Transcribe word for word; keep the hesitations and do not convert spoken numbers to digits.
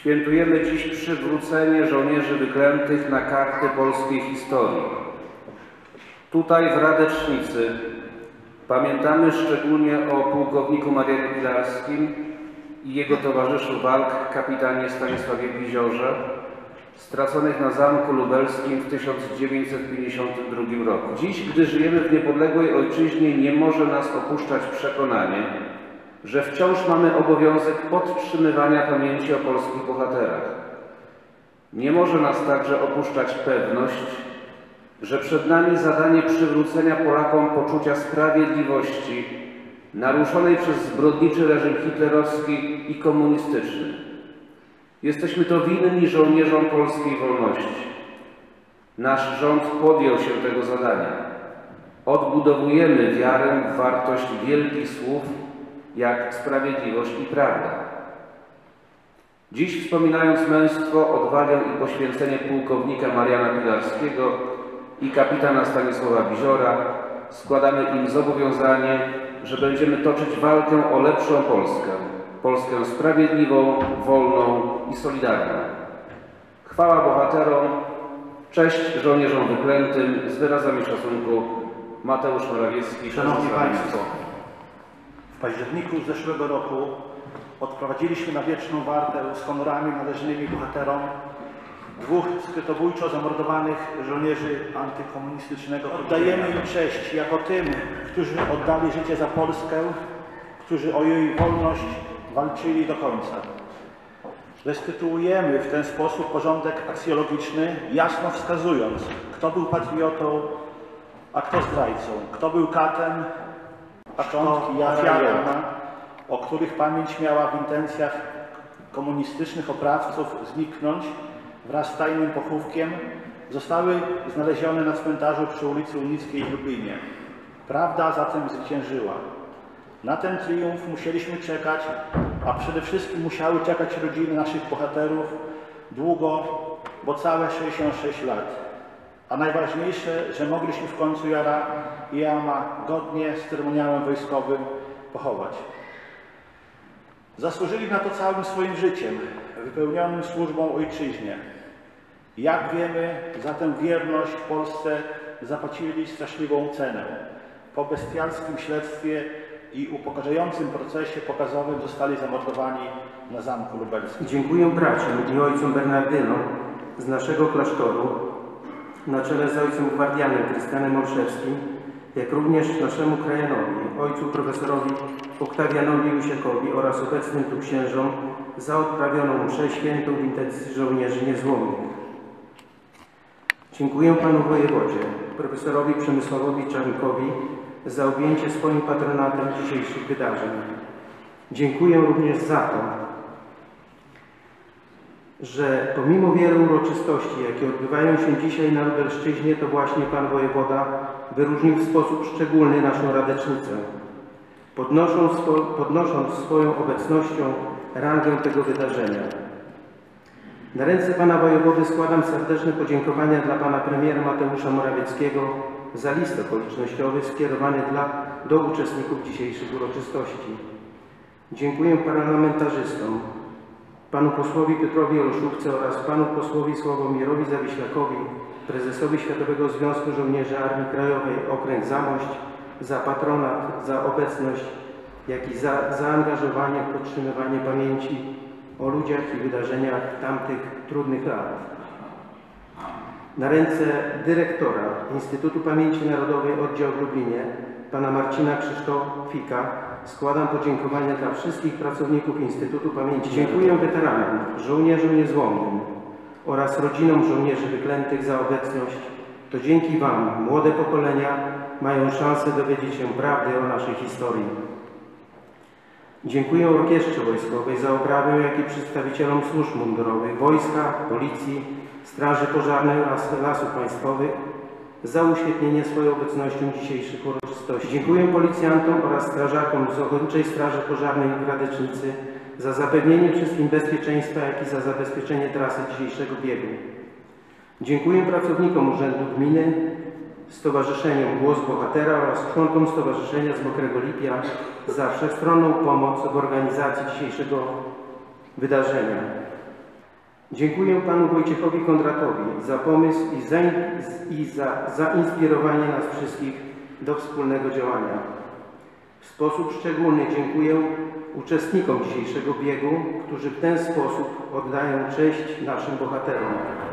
Świętujemy dziś przywrócenie żołnierzy wyklętych na karty polskiej historii. Tutaj, w Radecznicy, pamiętamy szczególnie o pułkowniku Marianie Pilarskim i jego towarzyszu walk, kapitanie Stanisławie Biziorze, straconych na Zamku Lubelskim w tysiąc dziewięćset pięćdziesiątym drugim roku. Dziś, gdy żyjemy w niepodległej ojczyźnie, nie może nas opuszczać przekonanie, że wciąż mamy obowiązek podtrzymywania pamięci o polskich bohaterach. Nie może nas także opuszczać pewność, że przed nami zadanie przywrócenia Polakom poczucia sprawiedliwości naruszonej przez zbrodniczy reżim hitlerowski i komunistyczny. Jesteśmy to winni żołnierzom polskiej wolności. Nasz rząd podjął się tego zadania. Odbudowujemy wiarę w wartość wielkich słów, jak sprawiedliwość i prawda. Dziś, wspominając męstwo, odwagę i poświęcenie pułkownika Mariana Pilarskiego i kapitana Stanisława Biziora, składamy im zobowiązanie, że będziemy toczyć walkę o lepszą Polskę. Polskę sprawiedliwą, wolną i solidarną. Chwała bohaterom, cześć żołnierzom wyklętym, z wyrazami szacunku Mateusz Morawiecki. Szanowni Państwo, w październiku zeszłego roku odprowadziliśmy na wieczną wartę z honorami należnymi bohaterom dwóch skrytobójczo zamordowanych żołnierzy antykomunistycznego. Oddajemy im cześć jako tym, którzy oddali życie za Polskę, którzy o jej wolność walczyli do końca. Restytuujemy w ten sposób porządek aksjologiczny, jasno wskazując, kto był patriotą, a kto zdrajcą, kto był katem, a kto ofiarą, o których pamięć miała w intencjach komunistycznych oprawców zniknąć wraz z tajnym pochówkiem, zostały znalezione na cmentarzu przy ulicy Unickiej w Lublinie. Prawda zatem zwyciężyła. Na ten triumf musieliśmy czekać, a przede wszystkim musiały czekać rodziny naszych bohaterów długo, bo całe sześćdziesiąt sześć lat. A najważniejsze, że mogliśmy w końcu Jara i Eama godnie z ceremoniałem wojskowym pochować. Zasłużyli na to całym swoim życiem, wypełnionym służbą ojczyźnie. Jak wiemy, za tę wierność w Polsce zapłacili straszliwą cenę. Po bestialskim śledztwie i upokarzającym procesie pokazowym zostali zamordowani na Zamku Lubelskim. Dziękuję braciom i ojcom Bernardynom z naszego klasztoru, na czele z ojcem Gwardianem Krystianem Olszewskim, jak również naszemu krajanowi, ojcu profesorowi Oktawianowi Jusiekowi oraz obecnym tu księżom za odprawioną mszę świętą w intencji żołnierzy niezłomnych. Dziękuję panu wojewodzie, profesorowi Przemysławowi Czarnikowi, za objęcie swoim patronatem dzisiejszych wydarzeń. Dziękuję również za to, że pomimo wielu uroczystości, jakie odbywają się dzisiaj na Lubelszczyźnie, to właśnie pan wojewoda wyróżnił w sposób szczególny naszą Radecznicę, podnosząc, swo podnosząc swoją obecnością rangę tego wydarzenia. Na ręce pana wojewody składam serdeczne podziękowania dla pana premiera Mateusza Morawieckiego za list okolicznościowy skierowany dla, do uczestników dzisiejszych uroczystości. Dziękuję parlamentarzystom, panu posłowi Piotrowi Olszówce oraz panu posłowi Sławomirowi Zawiślakowi, prezesowi Światowego Związku Żołnierzy Armii Krajowej Okręg Zamość, za patronat, za obecność, jak i za zaangażowanie w podtrzymywanie pamięci o ludziach i wydarzeniach tamtych trudnych lat. Na ręce dyrektora Instytutu Pamięci Narodowej Oddział w Lublinie, pana Marcina Krzysztofika, składam podziękowania dla wszystkich pracowników Instytutu Pamięci. Dziękuję weteranom, żołnierzom niezłomnym oraz rodzinom żołnierzy wyklętych za obecność. To dzięki wam młode pokolenia mają szansę dowiedzieć się prawdy o naszej historii. Dziękuję Orkiestrze Wojskowej za oprawę, jak i przedstawicielom służb mundurowych, wojska, policji, Straży Pożarnej oraz Lasów Państwowych za uświetnienie swojej obecnością dzisiejszych uroczystości. Dziękuję policjantom oraz strażakom z Ochotniczej Straży Pożarnej i Radecznicy za zapewnienie wszystkim bezpieczeństwa, jak i za zabezpieczenie trasy dzisiejszego biegu. Dziękuję pracownikom Urzędu Gminy, Stowarzyszeniu Głos Bohatera oraz członkom Stowarzyszenia z Mokrego Lipia za wszechstronną pomoc w organizacji dzisiejszego wydarzenia. Dziękuję panu Wojciechowi Kondratowi za pomysł i za, i za zainspirowanie nas wszystkich do wspólnego działania. W sposób szczególny dziękuję uczestnikom dzisiejszego biegu, którzy w ten sposób oddają cześć naszym bohaterom.